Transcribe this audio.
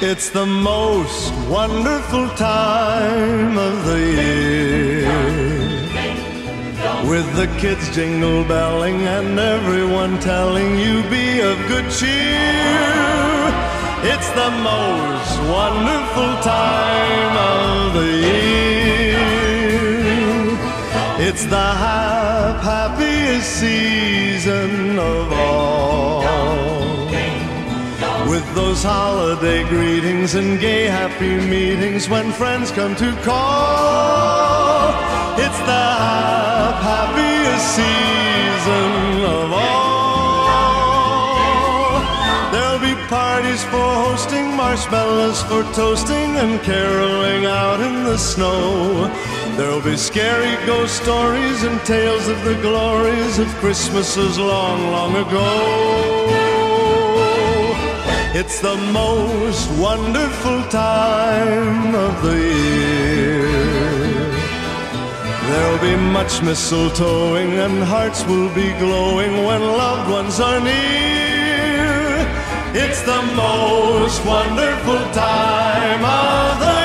It's the most wonderful time of the year, with the kids jingle belling and everyone telling you be of good cheer. It's the most wonderful time of the year. It's the happiest season of all, with those holiday greetings and gay happy meetings when friends come to call. It's the happiest season of all. There'll be parties for hosting, marshmallows for toasting, and caroling out in the snow. There'll be scary ghost stories and tales of the glories of Christmases long, long ago. It's the most wonderful time of the year. There'll be much mistletoeing and hearts will be glowing when loved ones are near. It's the most wonderful time of the year.